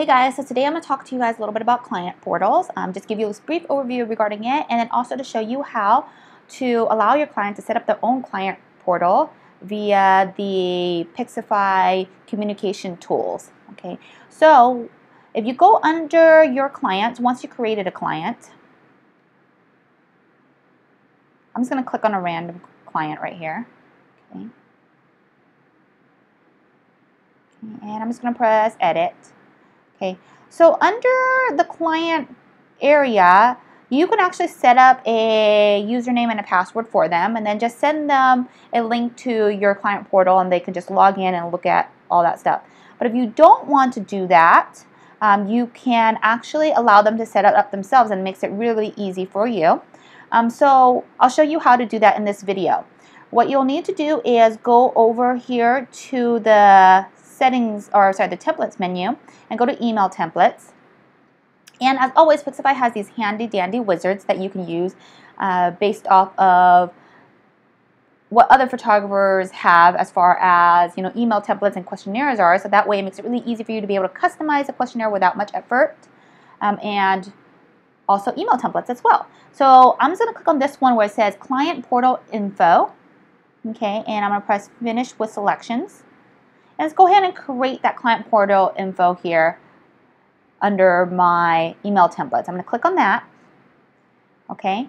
Hey guys, so today I'm going to talk to you guys a little bit about client portals, just give you a brief overview regarding it, and then also to show you how to allow your client to set up their own client portal via the Pixifi communication tools. Okay, so if you go under your clients, once you created a client, I'm just going to click on a random client right here. Okay, and I'm just going to press edit. Okay, so under the client area, you can actually set up a username and a password for them and then just send them a link to your client portal and they can just log in and look at all that stuff. But if you don't want to do that, you can actually allow them to set it up themselves, and it makes it really easy for you. So I'll show you how to do that in this video. What you'll need to do is go over here to the templates menu and go to email templates. And as always, Pixifi has these handy dandy wizards that you can use based off of what other photographers have as far as, you know, email templates and questionnaires are, so that way it makes it really easy for you to be able to customize a questionnaire without much effort, and also email templates as well. So I'm just going to click on this one where it says client portal info, okay, and I'm going to press finish with selections. Let's go ahead and create that client portal info here under my email templates. I'm going to click on that. Okay,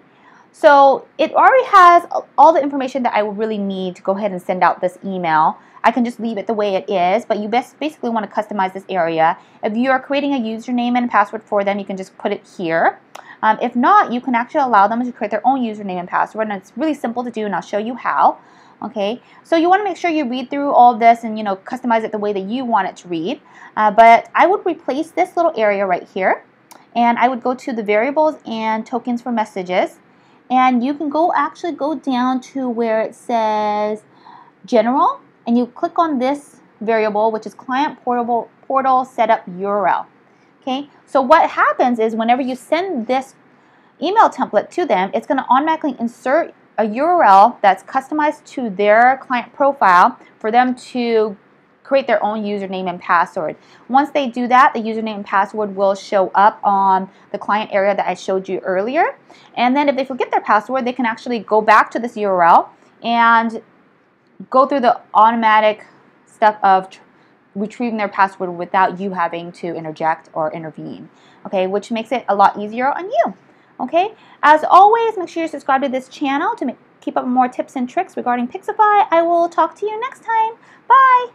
so it already has all the information that I really need to go ahead and send out this email. I can just leave it the way it is, but you basically want to customize this area. If you are creating a username and password for them, you can just put it here. If not, you can actually allow them to create their own username and password, and it's really simple to do, and I'll show you how. Okay, so you want to make sure you read through all this and, you know, customize it the way that you want it to read. But I would replace this little area right here, and I would go to the variables and tokens for messages, and you can actually go down to where it says general, and you click on this variable, which is client portal setup URL. Okay, so what happens is whenever you send this email template to them, it's going to automatically insert a URL that's customized to their client profile for them to create their own username and password. Once they do that, the username and password will show up on the client area that I showed you earlier. And then if they forget their password, they can actually go back to this URL and go through the automatic step of retrieving their password without you having to interject or intervene, okay, which makes it a lot easier on you. Okay, as always, make sure you subscribe to this channel to keep up more tips and tricks regarding Pixifi. I will talk to you next time. Bye!